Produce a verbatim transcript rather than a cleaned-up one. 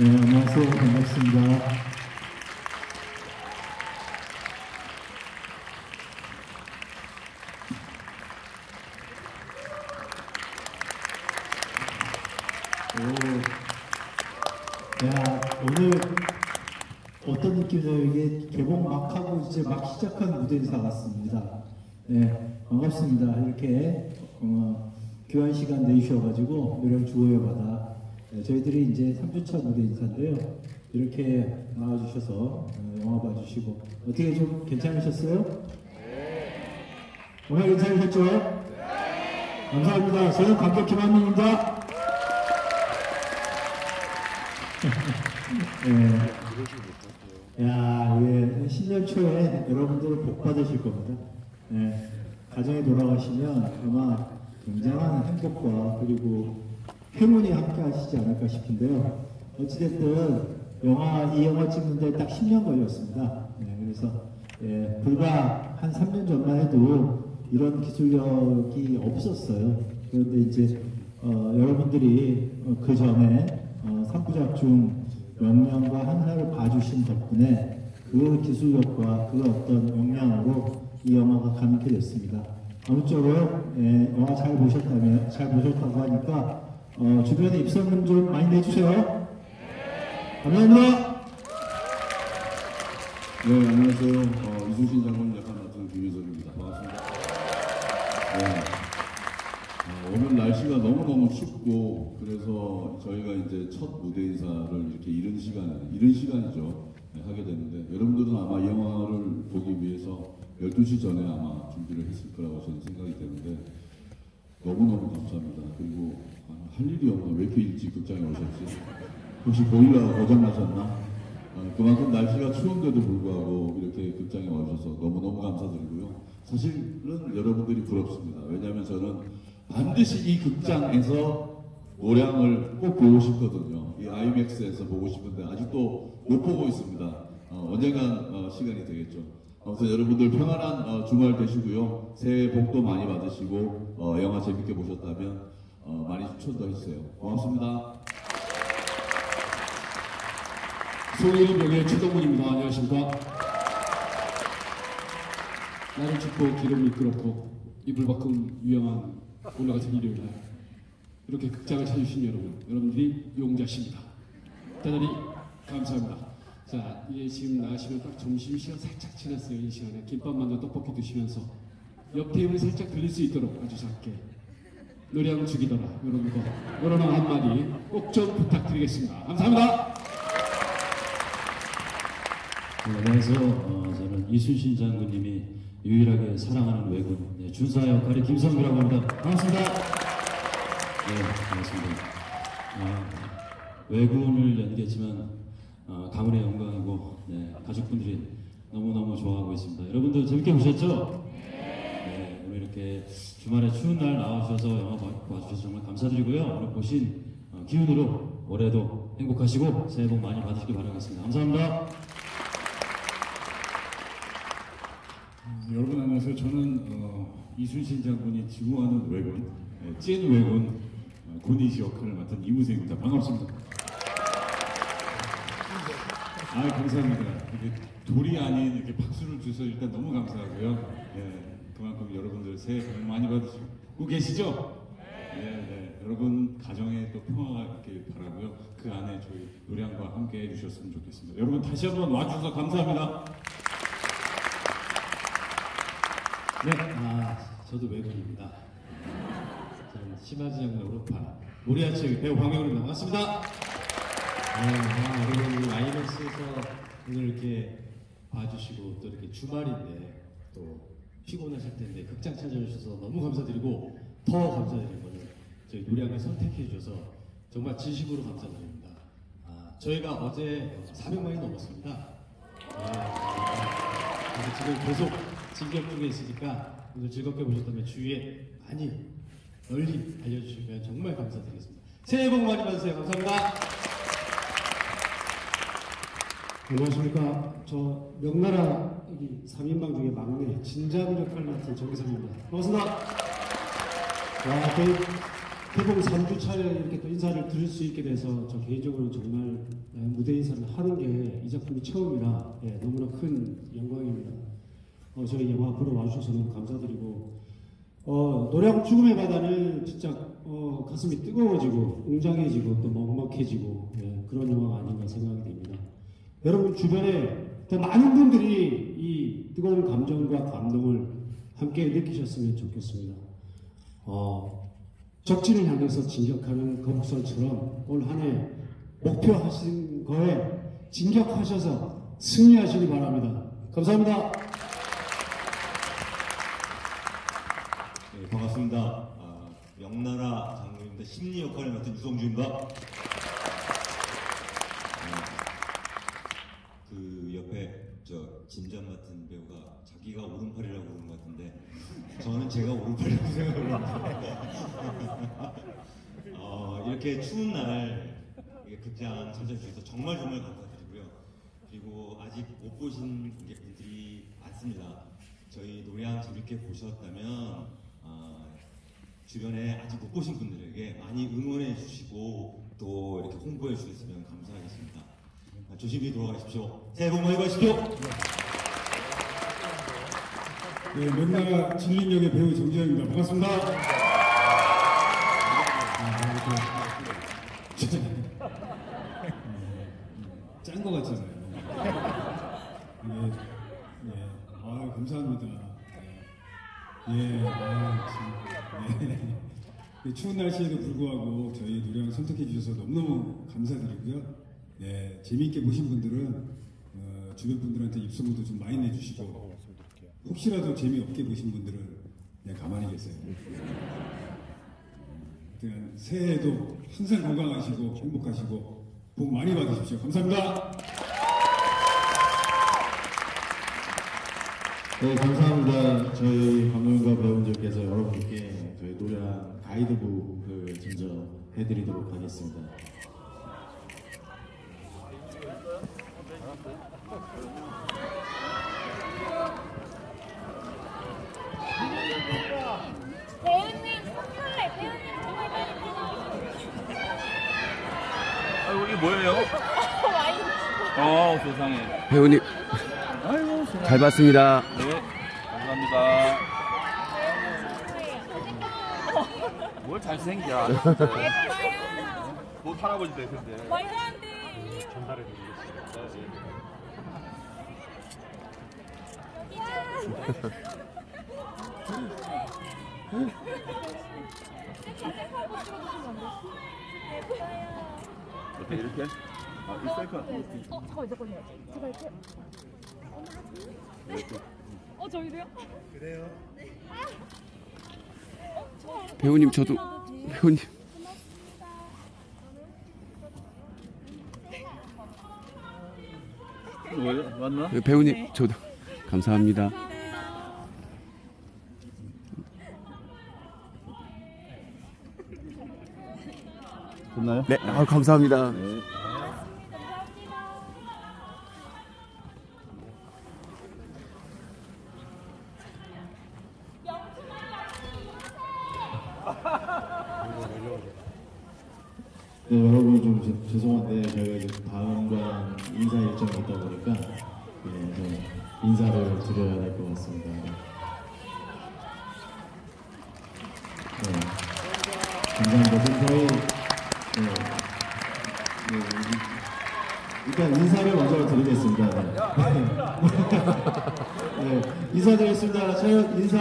네, 안녕하세요. 반갑습니다. 오, 야, 오늘 어떤 느낌이냐면 이게 개봉 막 하고 이제 막 시작한 무대에서 왔습니다. 네, 반갑습니다. 이렇게 어, 귀한 시간 내주셔가지고 노량 주호의 바다 네, 저희들이 이제 삼 주차 무대 인사인데요. 이렇게 나와주셔서 어, 영화 봐주시고 어떻게 좀 괜찮으셨어요? 네. 오늘 괜찮으셨죠? 네. 감사합니다. 저는 감독 김한민입니다. 네. 야, 예, 신년 초에 여러분들 복 받으실 겁니다. 네. 가정에 돌아가시면 아마 굉장한 행복과 그리고 행운이 함께 하시지 않을까 싶은데요. 어찌됐든 영화, 이 영화 찍는데 딱 십 년 걸렸습니다. 네, 그래서 예, 불과 한 삼 년 전만 해도 이런 기술력이 없었어요. 그런데 이제 어, 여러분들이 어, 그 전에 어, 삼 부작 중 명량과 한나를 봐주신 덕분에 그 기술력과 그 어떤 역량으로 이 영화가 가능하게 됐습니다. 아무쪼록 예, 영화 잘 보셨다면 잘 보셨다고 하니까. 어, 주변에 입소문 좀 많이 내주세요. 감사합니다. 네, 안녕하세요. 어, 이순신 장군 역할을 맡은 김유석입니다. 반갑습니다. 네. 어, 오늘 날씨가 너무너무 춥고 그래서 저희가 이제 첫 무대 인사를 이렇게 이른 시간, 이른 시간이죠. 네, 하게 됐는데 여러분들은 아마 이 영화를 보기 위해서 열두 시 전에 아마 준비를 했을 거라고 저는 생각이 되는데 너무너무 감사합니다. 그리고 할 일이 없나? 왜 이렇게 일찍 극장에 오셨지? 혹시 보일러가 고장나셨나? 그만큼 날씨가 추운데도 불구하고 이렇게 극장에 와주셔서 너무너무 감사드리고요. 사실은 여러분들이 부럽습니다. 왜냐하면 저는 반드시 이 극장에서 노량을 꼭 보고 싶거든요. 이 아이맥스에서 보고 싶은데 아직도 못 보고 있습니다. 어, 언젠간 어, 시간이 되겠죠. 아무튼 여러분들 평안한 어, 주말 되시고요. 새해 복도 많이 받으시고 어, 영화 재밌게 보셨다면 어, 많이 추천 더 해주세요. 고맙습니다. 송일이 벽의 최동문입니다. 안녕하십니까. 날은 춥고 길은 미끄럽고 이불 밖은 위험한 오늘 같은 일요일날 이렇게 극장을 찾으신 여러분, 여러분들이 용자십니다. 대단히 감사합니다. 자, 이제 예, 지금 나가시면 딱 점심시간 살짝 지났어요. 이 시간에 김밥 만두 떡볶이 드시면서 옆 테이블이 살짝 들릴 수 있도록 아주 작게 노량 죽이더라 이런 거 이런 한마디 꼭 좀 부탁드리겠습니다. 감사합니다. 네, 그래서 어, 저는 이순신 장군님이 유일하게 사랑하는 외군 네, 준사 역할의 김성규라고 합니다. 반갑습니다. 네, 반갑습니다. 어, 외군을 연기했지만 어, 가문의 영광이고 네, 가족분들이 너무너무 좋아하고 있습니다. 여러분들 재밌게 보셨죠? 이렇게 주말에 추운 날 나와주셔서 영화 봐주셔서 정말 감사드리고요. 오늘 보신 기운으로 올해도 행복하시고 새해 복 많이 받으시길 바라겠습니다. 감사합니다. 음, 여러분 안녕하세요. 저는 어, 이순신 장군이 지구하는 외군, 네, 찐 외군 어, 고니시 역할을 맡은 이무생입니다. 반갑습니다. 아, 감사합니다. 이렇게 돌이 아닌 이렇게 박수를 주셔서 일단 너무 감사하고요. 네. 그만큼 여러분들 새해 복 많이 받으시고 계시죠? 네. 네, 네. 여러분 가정에 또 평화가 있길 바라고요. 그 안에 저희 노량과 함께 해주셨으면 좋겠습니다. 여러분 다시 한번 와주셔서 감사합니다. 네, 아, 저도 외국인입니다. 저는 심화지 장군 오로파 모리아치 배우 광명입니다. 반갑습니다. 네, 여러분 아이맥스에서 오늘 이렇게 봐주시고 또 이렇게 주말인데 또 피곤하실 텐데 극장 찾아주셔서 너무 감사드리고 더 감사드리는 거는 저희 노량을 선택해주셔서 정말 진심으로 감사드립니다. 아, 저희가 어제 사백만이 넘었습니다. 아, 그래서 지금 계속 진격 중에 있으니까 오늘 즐겁게 보셨다면 주위에 많이 널리 알려주시면 정말 감사드리겠습니다. 새해 복 많이 받으세요. 감사합니다. 안녕하십니까. 저 명나라 여기 삼 인방 중에 막내 진자부 역할을 맡은 정기상입니다. 반갑습니다. 와, 태국 삼 주차에 이렇게 또 인사를 드릴 수 있게 돼서 저 개인적으로 정말 무대 인사를 하는 게 이 작품이 처음이라 예, 너무나 큰 영광입니다. 어, 저희 영화 보러 와주셔서 너무 감사드리고 어, 노량 죽음의 바다는 진짜 어, 가슴이 뜨거워지고 웅장해지고 또 먹먹해지고 예, 그런 영화가 아닌가 생각이 됩니다. 여러분 주변에 많은 분들이 이 뜨거운 감정과 감동을 함께 느끼셨으면 좋겠습니다. 어, 적진을 향해서 진격하는 거북선처럼 올 한 해 목표하신 거에 진격하셔서 승리하시기 바랍니다. 감사합니다. 네, 반갑습니다. 어, 명나라 장군입니다. 심리 역할을 맡은 유성주입니다. 그 옆에 저 진장 같은 배우가 자기가 오른팔이라고 그러는 것 같은데 저는 제가 오른팔이라고 생각을 합니다. 어, 이렇게 추운 날 극장 찾아주셔서 정말 정말 감사드리고요. 그리고 아직 못 보신 관객분들이 많습니다. 저희 노량 재밌게 보셨다면 어, 주변에 아직 못 보신 분들에게 많이 응원해 주시고 또 이렇게 홍보해 주셨으면 감사하겠습니다. 조심히 돌아가십시오. 새해 복 많이 받으십시오. 네, 명나라 진린역의 배우 정재영입니다. 반갑습니다. 짠 거 같잖아요. 네, 네, 아 감사합니다. 예, 네. 네, 아, 네. 네, 추운 날씨에도 불구하고 저희 노량을 선택해 주셔서 너무너무 감사드리고요. 네, 재미있게 보신 분들은 어, 주변 분들한테 입소문도 좀 많이 내주시고 혹시라도 재미없게 보신 분들은 그냥 가만히 계세요. 그냥 새해에도 항상 건강하시고 행복하시고 복 많이 받으십시오. 감사합니다. 네, 감사합니다. 저희 감독님과 배우님들께서 여러분께 저희 노량 가이드북을 증정해드리도록 하겠습니다. 배우님 성교회 배우님 정말 많이 보내주셨어요. 아이고 이게 뭐예요? 어 세상에 배우님 아이고 세상에. 잘 봤습니다. 네 감사합니다. 뭘 잘생겨. 뭐 할아버지 될 텐데 말하는데 전달해 드리겠습니다. 이렇게 이렇게? 아, 이 셀카. 어, 잠깐만, 잠깐만요. 제가 이렇게. 네. 어, 저희도요? 그래요. 배우님, 저도 배우님. 뭐야? 맞나? 배우님, 저도 감사합니다. 됐나요? 네, 아, 감사합니다. 네. 네, 여러분 좀 제, 죄송한데 저희가 이제 다음과 인사 일정이 있다 보니까 네, 좀 인사를 드려야 될 것 같습니다. 네, 감사합니다. 저희 네. 네. 일단 인사를 먼저 드리겠습니다. 네. 네. 인사드리겠습니다. 저희 인사.